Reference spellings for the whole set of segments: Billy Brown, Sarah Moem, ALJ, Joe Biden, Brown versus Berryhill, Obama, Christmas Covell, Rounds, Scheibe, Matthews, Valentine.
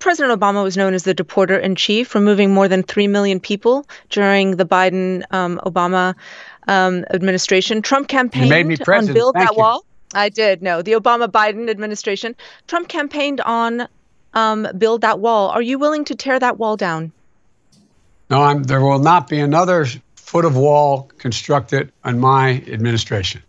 President Obama was known as the deporter in chief for moving more than 3 million people during the Biden Obama administration. Trump campaigned on build that wall. I did. No, the Obama Biden administration. Trump campaigned on build that wall. Are you willing to tear that wall down? No, there will not be another foot of wall constructed in my administration.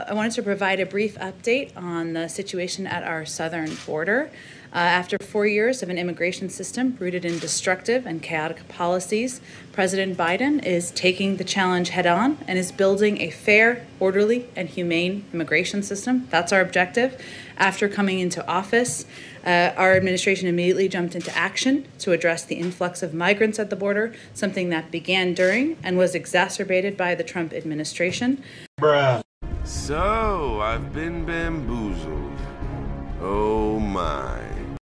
I wanted to provide a brief update on the situation at our southern border. After 4 years of an immigration system rooted in destructive and chaotic policies, President Biden is taking the challenge head on and is building a fair, orderly, and humane immigration system. That's our objective. After coming into office, our administration immediately jumped into action to address the influx of migrants at the border, something that began during and was exacerbated by the Trump administration. Bruh. So, I've been bamboozled. Oh my.